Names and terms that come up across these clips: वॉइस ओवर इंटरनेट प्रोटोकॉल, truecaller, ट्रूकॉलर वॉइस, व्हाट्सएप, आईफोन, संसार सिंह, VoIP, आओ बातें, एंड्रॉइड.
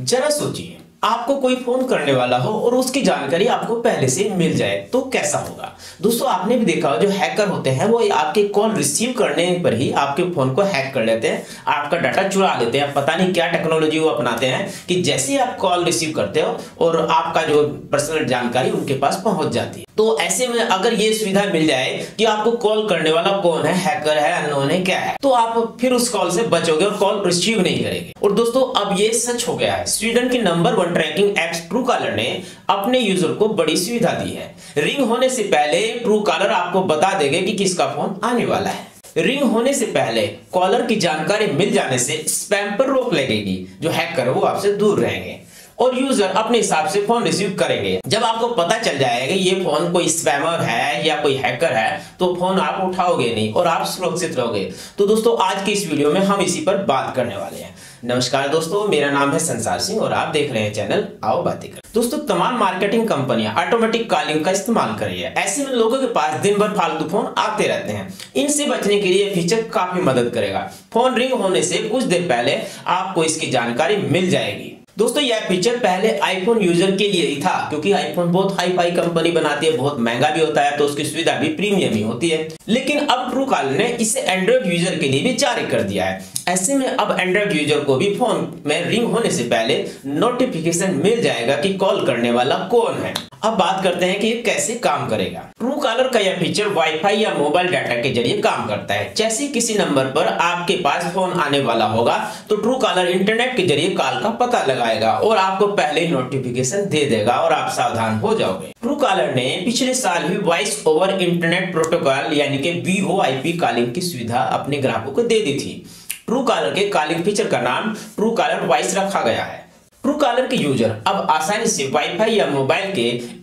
जरा सोचिए, आपको कोई फोन करने वाला हो और उसकी जानकारी आपको पहले से मिल जाए तो कैसा होगा। दोस्तों, आपने भी देखा हो जो हैकर होते हैं वो आपके कॉल रिसीव करने पर ही आपके फोन को हैक कर लेते हैं, आपका डाटा चुरा लेते हैं। पता नहीं क्या टेक्नोलॉजी वो अपनाते हैं कि जैसे ही आप कॉल रिसीव करते हो और आपका जो पर्सनल जानकारी उनके पास पहुंच जाती है। तो ऐसे में अगर ये सुविधा मिल जाए कि आपको कॉल करने वाला कौन है, हैकर है, अननोन है, क्या है, तो आप फिर उस कॉल से बचोगे और कॉल रिसीव नहीं करेंगे। और दोस्तों, अब ये सच हो गया है। स्वीडन की नंबर 1 ट्रैकिंग ऐप ट्रूकॉलर ने अपने यूजर को बड़ी सुविधा दी है। रिंग होने से पहले ट्रूकॉलर आपको बता देगा कि किसका फोन आने वाला है। रिंग होने से पहले कॉलर की जानकारी मिल जाने से स्पैम पर रोक लगेगी, जो हैकर वो आपसे दूर रहेंगे और यूजर अपने हिसाब से फोन रिसीव करेंगे। जब आपको पता चल जाएगा ये फोन कोई स्पैमर है या कोई हैकर है तो फोन आप उठाओगे नहीं और आप सुरक्षित रहोगे। तो दोस्तों, आज की इस वीडियो में हम इसी पर बात करने वाले हैं। नमस्कार दोस्तों, मेरा नाम है संसार सिंह और आप देख रहे हैं चैनल आओ बातें। दोस्तों, तमाम मार्केटिंग कंपनियां ऑटोमेटिक कॉलिंग का इस्तेमाल कर रही है। ऐसे में लोगों के पास दिन भर फालतू फोन आते रहते हैं। इनसे बचने के लिए फीचर काफी मदद करेगा। फोन रिंग होने से कुछ देर पहले आपको इसकी जानकारी मिल जाएगी। दोस्तों, यह फीचर पहले आईफोन यूजर के लिए ही था, क्योंकि आईफोन बहुत हाई-फाई कंपनी बनाती है, बहुत महंगा भी होता है, तो उसकी सुविधा भी प्रीमियम ही होती है। लेकिन अब ट्रूकॉलर ने इसे एंड्रॉइड यूजर के लिए भी जारी कर दिया है। ऐसे में अब एंड्रॉइड यूजर को भी फोन में रिंग होने से पहले नोटिफिकेशन मिल जाएगा कि कॉल करने वाला कौन है। अब बात करते हैं कि ये कैसे काम करेगा। ट्रूकॉलर का यह फीचर वाईफाई या मोबाइल डाटा के जरिए काम करता है। जैसे किसी नंबर पर आपके पास फोन आने वाला होगा तो ट्रूकॉलर इंटरनेट के जरिए कॉल का पता लगाएगा और आपको पहले नोटिफिकेशन दे देगा और आप सावधान हो जाओगे। ट्रूकॉलर ने पिछले साल भी वॉइस ओवर इंटरनेट प्रोटोकॉल यानी कि VoIP कॉलिंग की सुविधा अपने ग्राहकों को दे दी थी। ट्रूकॉलर के कॉलिंग फीचर का नाम ट्रूकॉलर वॉइस रखा गया है। ट्रूकॉलर के यूजर अब आसानी से वाईफाई या मोबाइल के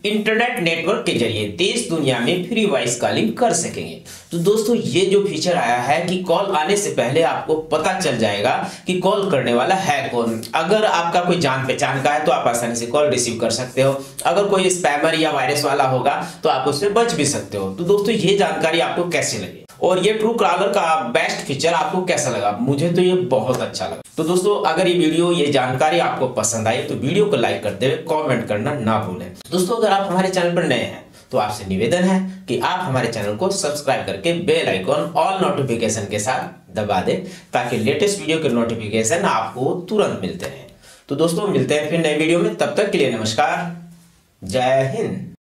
इंटरनेट नेटवर्क के जरिए देश दुनिया में फ्री वॉइस कॉलिंग कर सकेंगे। तो दोस्तों, ये जो फीचर आया है कि कॉल आने से पहले आपको पता चल जाएगा कि कॉल करने वाला है कौन। अगर आपका कोई जान पहचान का है तो आप आसानी से कॉल रिसीव कर सकते हो। अगर कोई स्पैमर या वायरस वाला होगा तो आप उससे बच भी सकते हो। तो दोस्तों, ये जानकारी आपको कैसे लगी और ये ट्रूकॉलर का बेस्ट फीचर आपको कैसा लगा? मुझे तो ये बहुत अच्छा लगा। तो दोस्तों, अगर ये वीडियो, ये जानकारी आपको पसंद आई तो वीडियो को लाइक करते हुए कमेंट करना ना भूलें। दोस्तों, अगर आप हमारे चैनल पर नए हैं तो आपसे निवेदन है कि आप हमारे चैनल को सब्सक्राइब करके बेल आइकॉन ऑल नोटिफिकेशन के साथ दबा दें ताकि लेटेस्ट वीडियो के नोटिफिकेशन आपको तुरंत मिलते रहें। तो दोस्तों, मिलते हैं फिर नए वीडियो में। तब तक के लिए नमस्कार, जय हिंद।